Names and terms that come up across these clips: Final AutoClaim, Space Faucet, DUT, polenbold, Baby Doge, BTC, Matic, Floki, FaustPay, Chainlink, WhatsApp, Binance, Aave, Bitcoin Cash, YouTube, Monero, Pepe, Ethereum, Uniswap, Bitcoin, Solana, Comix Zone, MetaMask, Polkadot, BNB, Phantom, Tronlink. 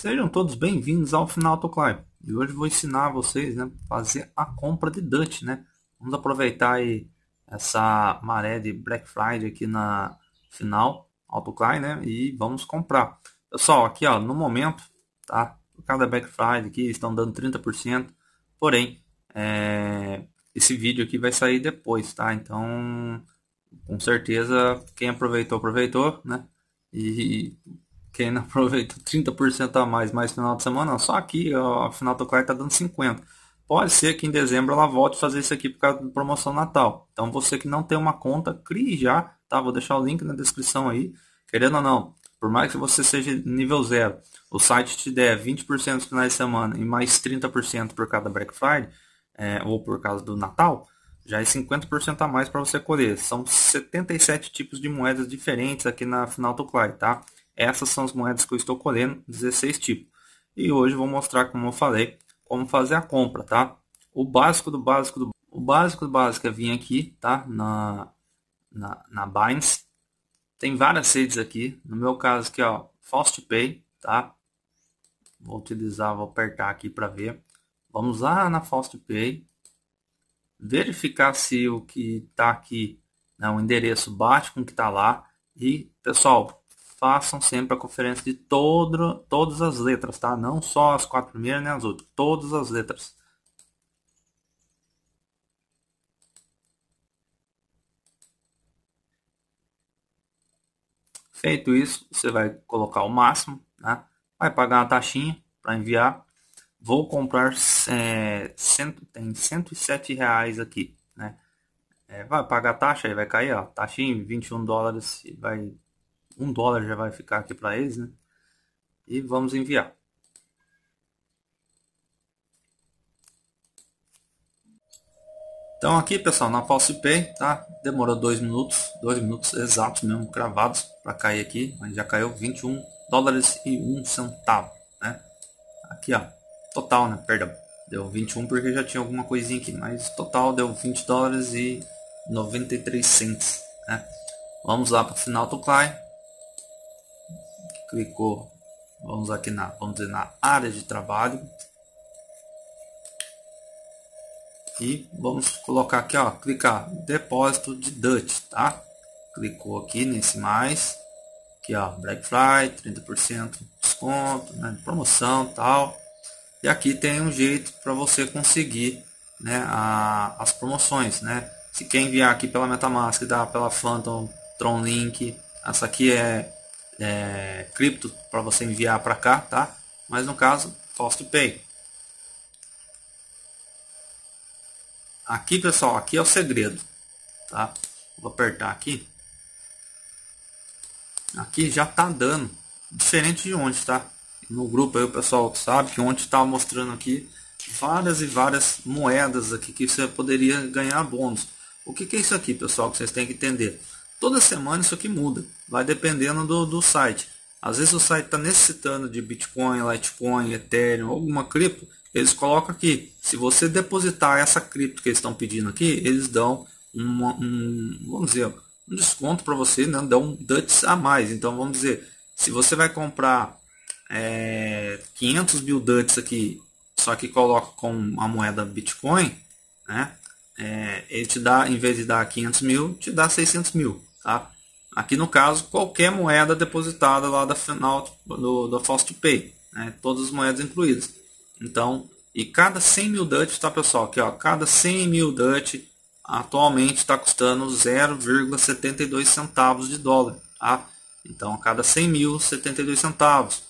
Sejam todos bem-vindos ao Final Toclay. E hoje vou ensinar a vocês, né, fazer a compra de Dutch, né? Vamos aproveitar aí essa maré de Black Friday aqui na Final AutoClaim, né? E vamos comprar. Pessoal, aqui ó, no momento, tá? Por causa da Black Friday aqui estão dando 30%. Porém, esse vídeo aqui vai sair depois, tá? Então, com certeza, quem aproveitou, aproveitou, né? E quem não aproveitou, 30% a mais, mais final de semana, só aqui, ó, a Final Toclay tá dando 50%. Pode ser que em dezembro ela volte a fazer isso aqui por causa da promoção Natal. Então você que não tem uma conta, crie já, tá? Vou deixar o link na descrição aí. Querendo ou não, por mais que você seja nível zero, o site te der 20% nos finais de semana e mais 30% por causa da Black Friday, ou por causa do Natal, já é 50% a mais para você colher. São 77 tipos de moedas diferentes aqui na Final Toclay, tá? Essas são as moedas que eu estou colhendo, 16 tipos. E hoje eu vou mostrar, como eu falei, como fazer a compra, tá? O básico do básico do básico é vir aqui, tá? Na Binance. Tem várias redes aqui. No meu caso aqui, ó, FaustPay, tá? Vou utilizar, vou apertar aqui para ver. Vamos lá na FaustPay. Verificar se o que tá aqui, né, o endereço bate com o que tá lá. E, pessoal, façam sempre a conferência de todas as letras, tá? Não só as 4 primeiras, nem as outras. Todas as letras. Feito isso, você vai colocar o máximo, né? Vai pagar uma taxinha para enviar. Vou comprar, tem R$107 aqui, né? Vai pagar a taxa, aí vai cair, ó, taxinha, $21, vai... $1 já vai ficar aqui para eles, né? E vamos enviar. Então aqui, pessoal, na FaustPay, tá? Demorou 2 minutos exatos mesmo, cravados, para cair aqui. Mas já caiu $21,01, né? Aqui, ó, total, né? Perdão, deu 21 porque já tinha alguma coisinha aqui, mas total deu $20,93, né? Vamos lá para o Final Toclay. Clicou, vamos aqui na, vamos dizer, na área de trabalho, e vamos colocar aqui, ó, clicar depósito de Dutch, tá? Clicou aqui nesse mais, aqui ó, Black Friday, 30% desconto, né, promoção, tal. E aqui tem um jeito para você conseguir, né, as promoções, né? Se quer enviar aqui pela MetaMask, dá pela Phantom, Tronlink. Essa aqui é cripto para você enviar para cá, tá? Mas no caso, FaustPay. Aqui, pessoal, aqui é o segredo, tá? Vou apertar aqui. Aqui já tá dando, diferente de ontem, tá? No grupo aí o pessoal sabe que ontem estava mostrando aqui várias e várias moedas aqui que você poderia ganhar bônus. O que que é isso aqui, pessoal, que vocês têm que entender? Toda semana isso aqui muda, vai dependendo do site. Às vezes o site está necessitando de Bitcoin, Litecoin, Ethereum, alguma cripto, eles colocam aqui. Se você depositar essa cripto que eles estão pedindo aqui, eles dão vamos dizer, um desconto para você, né? Dão um Dutch a mais. Então vamos dizer, se você vai comprar 500 mil Dutch aqui, só que coloca com a moeda Bitcoin, né? Ele te dá, em vez de dar 500 mil, te dá 600 mil. Tá? Aqui no caso, qualquer moeda depositada lá da Final do FaustPay, né? Todas as moedas incluídas. Então, e cada 100 mil Dutch, tá, pessoal? Aqui, ó, cada 100 mil Dutch atualmente está custando 0,72 centavos de dólar. Tá? Então, a cada 100 mil, 72 centavos.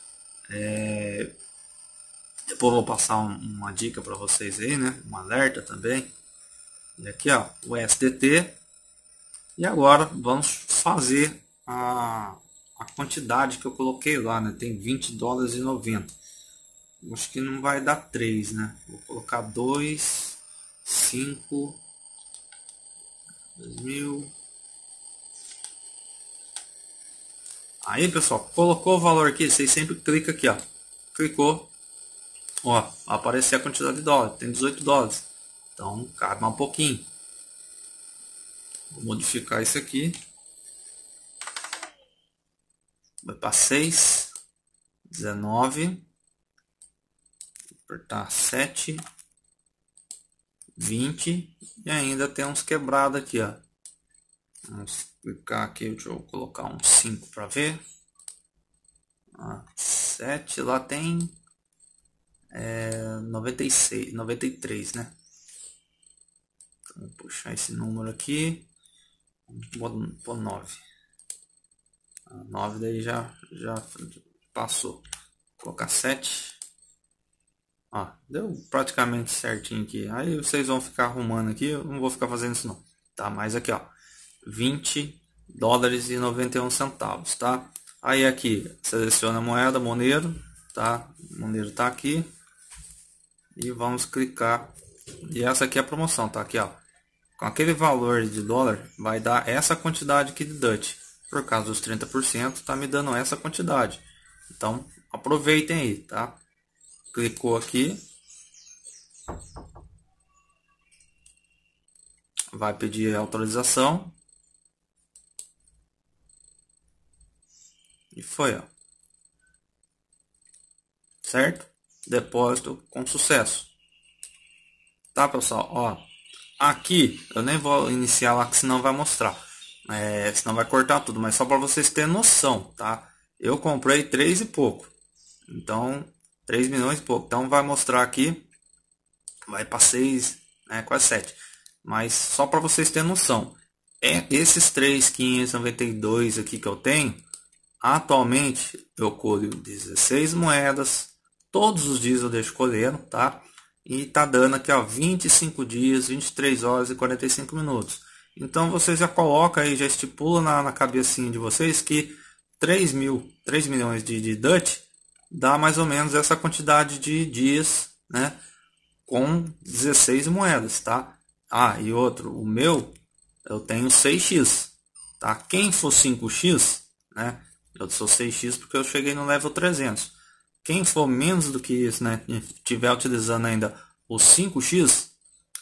Depois vou passar uma dica para vocês aí, né? Um alerta também. E aqui, ó, o USDT. E agora vamos fazer a quantidade que eu coloquei lá, né? Tem $20,90. Acho que não vai dar 3, né? Vou colocar 2, 5, 2000. Aí, pessoal, colocou o valor aqui, vocês sempre clicam aqui, ó. Clicou, ó, vai aparecer a quantidade de dólar. Tem $18. Então, cabe um pouquinho. Vou modificar isso aqui. Vai para 6, 19, Apertar 7, 20 e ainda tem uns quebrados aqui, ó. Vamos clicar aqui, deixa eu colocar um 5 para ver. Ah, 7, lá tem 96, 93, né? Então, vou puxar esse número aqui, vamos pôr 9. Ah, 9 daí já passou. Vou colocar 7. Ah, deu praticamente certinho aqui. Aí vocês vão ficar arrumando aqui, eu não vou ficar fazendo isso não. Tá, mas aqui ó, $20,91, tá? Aí aqui, seleciona a moeda, Monero, tá? Monero tá aqui. E vamos clicar. E essa aqui é a promoção, tá? Aqui, ó. Com aquele valor de dólar, vai dar essa quantidade aqui de Dutch. Por causa dos 30%, tá me dando essa quantidade. Então, aproveitem aí, tá? Clicou aqui. Vai pedir autorização. E foi, ó. Certo? Depósito com sucesso. Tá, pessoal? Ó, aqui eu nem vou iniciar lá, que senão vai mostrar. Senão vai cortar tudo. Mas só para vocês terem noção, tá? Eu comprei 3 e pouco. Então, 3 milhões e pouco. Então, vai mostrar aqui. Vai para 6, né? Quase 7. Mas só para vocês terem noção. Esses 3,592 aqui que eu tenho... Atualmente eu colho 16 moedas, todos os dias eu deixo colhendo, tá? E tá dando aqui ó, 25 dias, 23 horas e 45 minutos. Então vocês já coloca aí, já estipula na cabecinha de vocês que 3 milhões de DUT dá mais ou menos essa quantidade de dias, né? Com 16 moedas, tá? Ah, e outro, o meu, eu tenho 6x, tá? Quem for 5x, né? Eu sou 6x porque eu cheguei no level 300. Quem for menos do que isso, né, tiver utilizando ainda o 5x,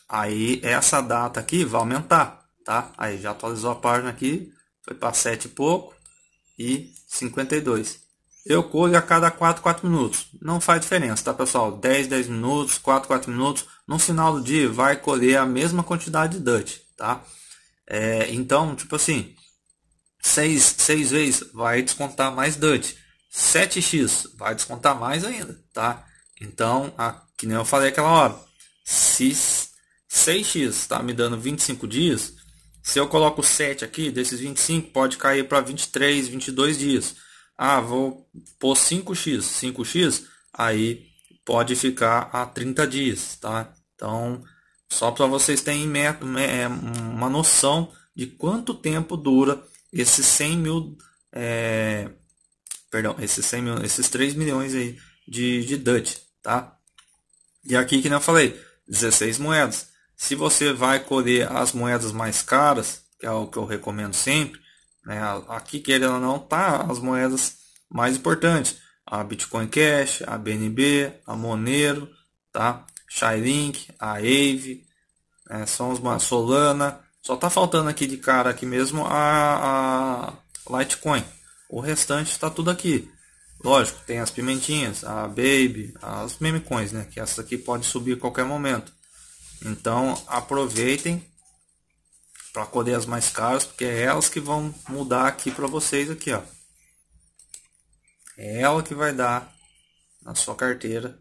aí essa data aqui vai aumentar, tá? Aí já atualizou a página aqui, foi para 7 e pouco e 52. Eu colho a cada 4 minutos. Não faz diferença, tá, pessoal? 10 minutos, 4 minutos. No final do dia vai colher a mesma quantidade de DUT, tá? Então, tipo assim... 6 vezes vai descontar mais DUT, 7x vai descontar mais ainda, tá? Então, que nem eu falei aquela hora, se 6x tá me dando 25 dias, se eu coloco 7 aqui, desses 25 pode cair para 23, 22 dias. Ah, vou pôr 5x, aí pode ficar a 30 dias, tá? Então, só para vocês terem uma noção de quanto tempo dura esses 100 mil, esses 3 milhões aí de DUT, tá? E aqui, que nem eu falei, 16 moedas. Se você vai colher as moedas mais caras, que é o que eu recomendo sempre, né? Aqui, querendo ou não, tá as moedas mais importantes. A Bitcoin Cash, a BNB, a Monero, tá? Chainlink, a Aave, são as Solana. Só tá faltando aqui de cara aqui mesmo a Litecoin. O restante está tudo aqui. Lógico, tem as pimentinhas, a Baby, as memecoins, né? Que essa aqui pode subir a qualquer momento. Então aproveitem para colher as mais caras, porque é elas que vão mudar aqui para vocês aqui, ó. É ela que vai dar na sua carteira.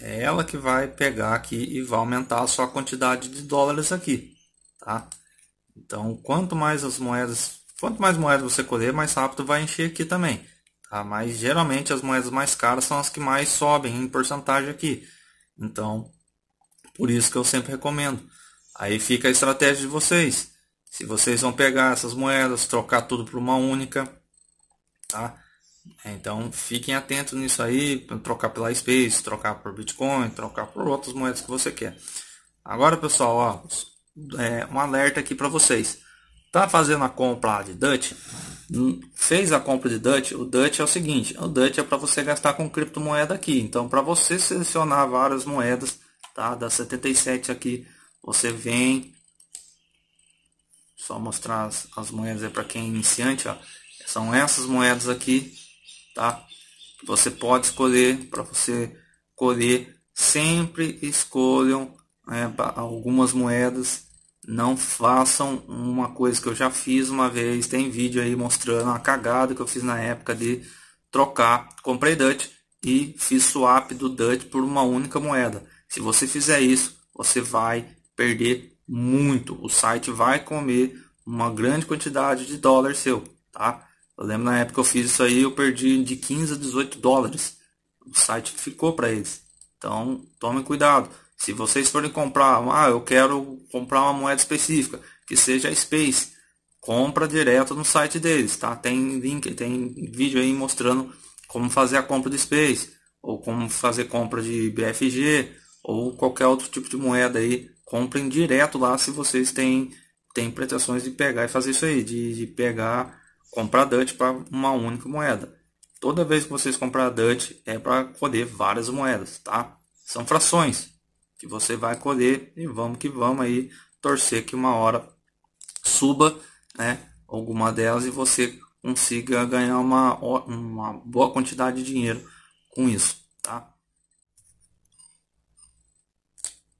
É ela que vai pegar aqui e vai aumentar a sua quantidade de dólares aqui, tá? Então, quanto mais moedas você colher, mais rápido vai encher aqui também, tá? Mas geralmente as moedas mais caras são as que mais sobem em porcentagem aqui. Então, por isso que eu sempre recomendo. Aí fica a estratégia de vocês. Se vocês vão pegar essas moedas, trocar tudo por uma única, tá? Então fiquem atentos nisso aí, trocar pela Space, trocar por Bitcoin, trocar por outras moedas que você quer. Agora, pessoal, ó, um alerta aqui para vocês. Tá fazendo a compra de DUT? Fez a compra de DUT? O DUT é o seguinte, o DUT é para você gastar com criptomoeda aqui. Então, para você selecionar várias moedas, tá? Da 77 aqui você vem, só mostrar as moedas é para quem é iniciante, ó. São essas moedas aqui, tá? Você pode escolher, para você colher, sempre escolham, né, algumas moedas. Não façam uma coisa que eu já fiz uma vez, tem vídeo aí mostrando a cagada que eu fiz na época de trocar. Comprei Dutch e fiz swap do Dutch por uma única moeda. Se você fizer isso, você vai perder muito. O site vai comer uma grande quantidade de dólar seu, tá? Eu lembro na época que eu fiz isso aí, eu perdi de 15 a 18 dólares. O site ficou para eles. Então, tomem cuidado. Se vocês forem comprar, eu quero comprar uma moeda específica, que seja Space, compra direto no site deles, tá? Tem link, tem vídeo aí mostrando como fazer a compra de Space, ou como fazer compra de BFG, ou qualquer outro tipo de moeda aí. Comprem direto lá se vocês têm pretensões de pegar e fazer isso aí, de pegar, comprar Dutch para uma única moeda. Toda vez que vocês comprar Dutch é para colher várias moedas, tá? São frações que você vai colher, e vamos que vamos aí, torcer que uma hora suba, né, alguma delas, e você consiga ganhar uma boa quantidade de dinheiro com isso, tá?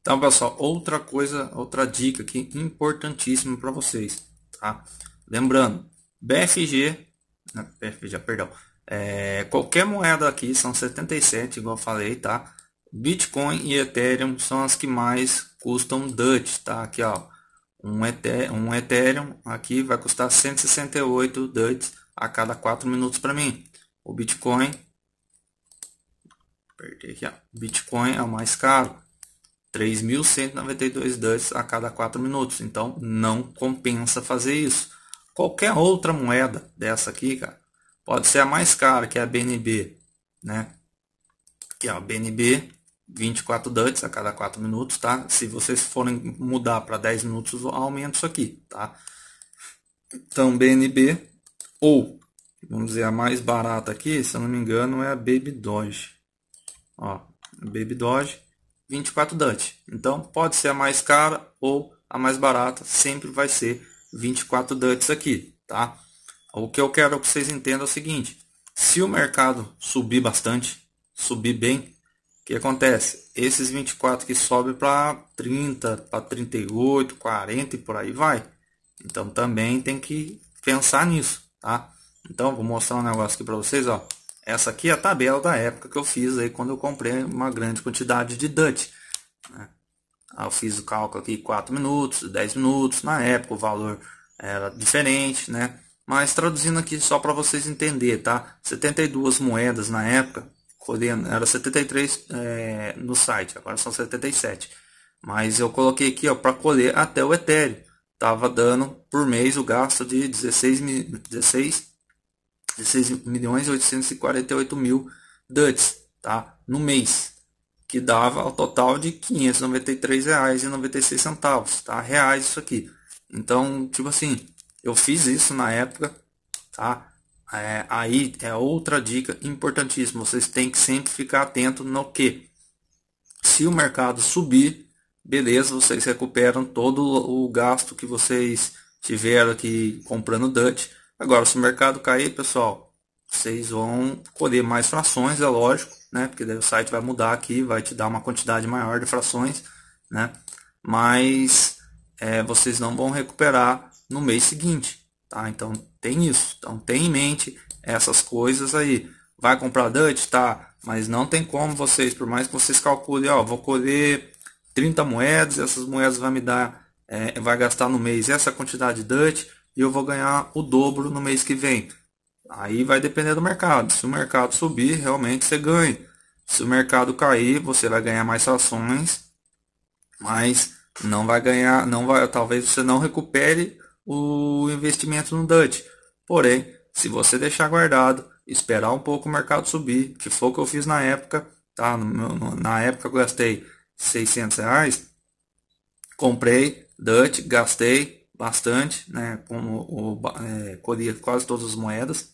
Então, pessoal, outra coisa, outra dica aqui importantíssima para vocês, tá? Lembrando, BFG, qualquer moeda aqui, são 77, igual eu falei, tá? Bitcoin e Ethereum são as que mais custam Dutch, tá? Aqui, ó, um Ethereum aqui vai custar 168 Dutch a cada 4 minutos para mim. O Bitcoin, perdi aqui, ó, Bitcoin é o mais caro, 3.192 Dutch a cada 4 minutos. Então, não compensa fazer isso. Qualquer outra moeda dessa aqui, cara, pode ser a mais cara, que é a BNB, né? Aqui, ó, BNB, 24 Dutch a cada 4 minutos, tá? Se vocês forem mudar para 10 minutos, aumenta isso aqui, tá? Então, BNB, ou, vamos dizer, a mais barata aqui, se eu não me engano, é a Baby Doge. Ó, Baby Doge, 24 Dutch. Então, pode ser a mais cara ou a mais barata, sempre vai ser 24 Dutch aqui, tá? O que eu quero que vocês entendam é o seguinte: se o mercado subir bastante, subir bem, o que acontece? Esses 24 que sobe para 30, para 38, 40 e por aí vai. Então também tem que pensar nisso, tá? Então vou mostrar um negócio aqui para vocês, ó. Essa aqui é a tabela da época que eu fiz aí, quando eu comprei uma grande quantidade de Dutch, né? Eu fiz o cálculo aqui, 4 minutos, 10 minutos, na época o valor era diferente, né? Mas traduzindo aqui só para vocês entenderem, tá? 72 moedas na época, era 73 no site, agora são 77. Mas eu coloquei aqui, ó, para colher até o Ethereum. Tava dando por mês o gasto de 16.848.000 duts, tá? No mês, que dava ao total de R$ 593,96, tá? Reais isso aqui. Então, tipo assim, eu fiz isso na época, tá? Aí é outra dica importantíssima, vocês têm que sempre ficar atento no que, se o mercado subir, beleza, vocês recuperam todo o gasto que vocês tiveram aqui comprando Dutch. Agora, se o mercado cair, pessoal, vocês vão colher mais frações, é lógico, né? Porque daí o site vai mudar aqui, vai te dar uma quantidade maior de frações, né? Mas vocês não vão recuperar no mês seguinte, tá? Então tem isso, então tem em mente essas coisas aí. Vai comprar Dutch, tá? Mas não tem como vocês, por mais que vocês calculem, ó, vou colher 30 moedas, essas moedas vai me dar, vai gastar no mês essa quantidade de Dutch, e eu vou ganhar o dobro no mês que vem. Aí vai depender do mercado. Se o mercado subir, realmente você ganha. Se o mercado cair, você vai ganhar mais frações, mas não vai ganhar, não vai, talvez você não recupere o investimento no Dutch. Porém, se você deixar guardado, esperar um pouco o mercado subir, que foi o que eu fiz na época, tá? Na época eu gastei R$600, comprei Dutch, gastei bastante, né? Colhi quase todas as moedas,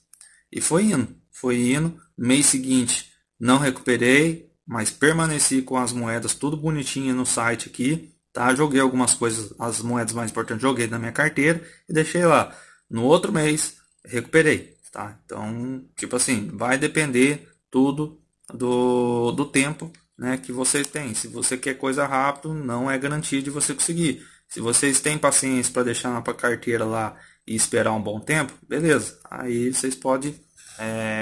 e foi indo. Mês seguinte não recuperei, mas permaneci com as moedas tudo bonitinha no site aqui, tá? Joguei algumas coisas, as moedas mais importantes joguei na minha carteira e deixei lá. No outro mês recuperei, tá? Então, tipo assim, vai depender tudo do tempo, né, que você tem. Se você quer coisa rápido, não é garantia de você conseguir. Se vocês têm paciência para deixar na carteira lá e esperar um bom tempo, beleza, aí vocês podem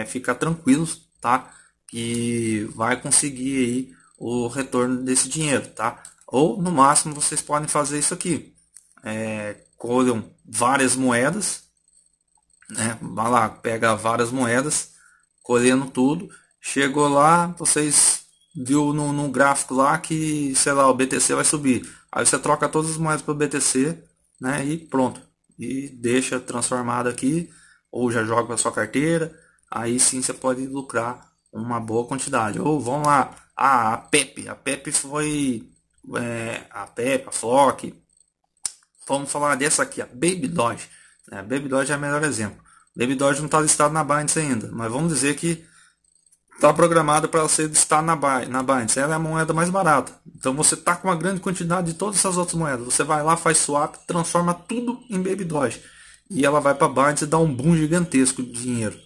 ficar tranquilos, tá, que vai conseguir aí o retorno desse dinheiro, tá? Ou no máximo vocês podem fazer isso aqui, colham várias moedas, né, vai lá, pega várias moedas, colhendo tudo, chegou lá, vocês viu no gráfico lá que, sei lá, o BTC vai subir, aí você troca todas as moedas para o BTC, né, e pronto, e deixa transformado aqui, ou já joga para sua carteira, aí sim você pode lucrar uma boa quantidade. Ou vão lá, a Pepe, a Floki, vamos falar dessa aqui, a Baby Doge, né? Baby Doge é o melhor exemplo. Baby Doge não está listado na Binance ainda, mas vamos dizer que está programada para ser listada na Binance, ela é a moeda mais barata, então você está com uma grande quantidade de todas essas outras moedas, você vai lá, faz swap, transforma tudo em Baby Doge, e ela vai para Binance e dá um boom gigantesco de dinheiro,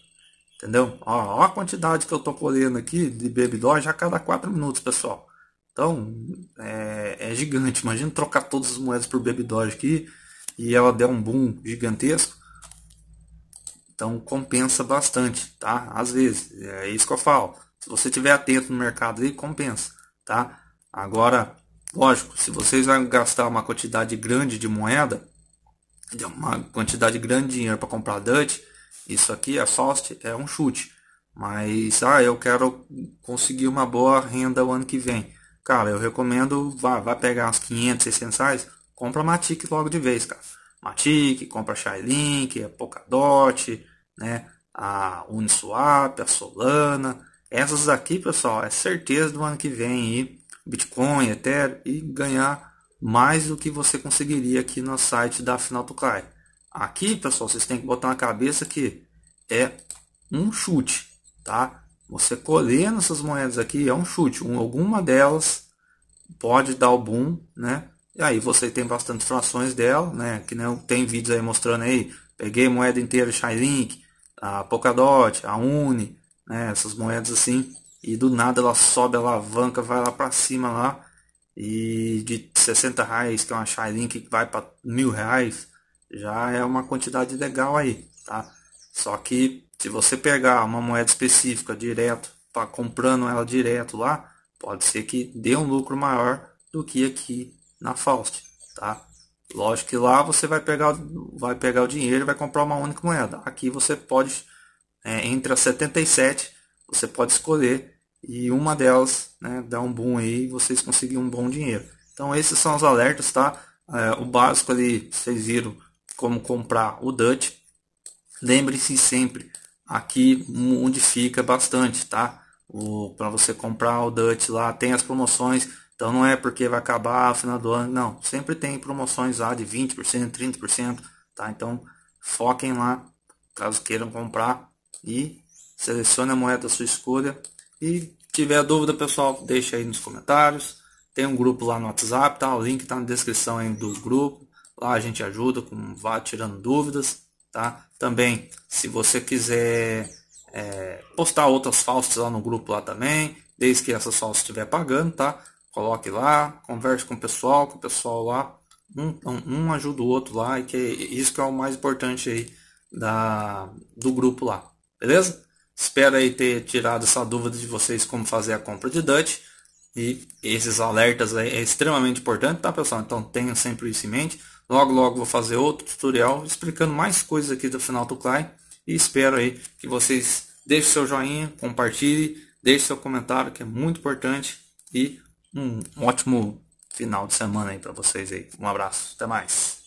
entendeu? Ó a quantidade que eu tô colhendo aqui de Baby Doge a cada 4 minutos, pessoal. Então, é gigante, imagina trocar todas as moedas por Baby Doge aqui, e ela der um boom gigantesco. Então compensa bastante, tá? Às vezes, é isso que eu falo. Se você estiver atento no mercado aí, compensa, tá? Agora, lógico, se vocês vão gastar uma quantidade grande de moeda, uma quantidade grande de dinheiro para comprar Dutch, isso aqui, a Faust, é um chute. Mas, eu quero conseguir uma boa renda o ano que vem. Cara, eu recomendo, vai pegar uns 500, 600 reais, compra Matic logo de vez, cara. Matic, compra a Chainlink, a Polkadot, né, a Uniswap, a Solana. Essas aqui, pessoal, é certeza do ano que vem aí, Bitcoin, Ethereum, e ganhar mais do que você conseguiria aqui no site da Final Toclay. Aqui, pessoal, vocês têm que botar na cabeça que é um chute, tá? Você colhendo essas moedas aqui é um chute. Alguma delas pode dar o boom, né? E aí você tem bastante frações dela, né? Que não tem vídeos aí mostrando aí. Peguei moeda inteira, Chainlink, a Polkadot, a Uni, né? Essas moedas assim. E do nada ela sobe, ela alavanca, vai lá pra cima lá. E de 60 reais, que é uma Chainlink, que vai para 1000 reais. Já é uma quantidade legal aí, tá? Só que se você pegar uma moeda específica direto, tá comprando ela direto lá, pode ser que dê um lucro maior do que aqui na Faust, tá? Lógico que lá você vai pegar o dinheiro e vai comprar uma única moeda. Aqui você pode, entre as 77, você pode escolher, e uma delas, né, dá um boom aí e vocês conseguem um bom dinheiro. Então esses são os alertas, tá? O básico ali, vocês viram como comprar o Dutch. Lembre-se sempre, aqui modifica bastante, tá? Para você comprar o Dutch lá, tem as promoções. Então não é porque vai acabar no final do ano, não. Sempre tem promoções lá de 20%, 30%, tá? Então foquem lá, caso queiram comprar, e selecione a moeda da sua escolha. E tiver dúvida, pessoal, deixa aí nos comentários. Tem um grupo lá no WhatsApp, tá? O link tá na descrição aí do grupo. Lá a gente ajuda, vai tirando dúvidas, tá? Também, se você quiser postar outras faustas lá no grupo lá também, desde que essas faustas estiver pagando, tá? Coloque lá, converse com o pessoal lá, um ajuda o outro lá, e que isso que é o mais importante aí do grupo lá, beleza? Espero aí ter tirado essa dúvida de vocês como fazer a compra de Dutch. E esses alertas aí é extremamente importante, tá, pessoal? Então tenham sempre isso em mente. Logo, logo vou fazer outro tutorial explicando mais coisas aqui do Final Toclay. E espero aí que vocês deixem seu joinha, compartilhem, deixem seu comentário, que é muito importante. E um ótimo final de semana aí para vocês aí. Um abraço, até mais.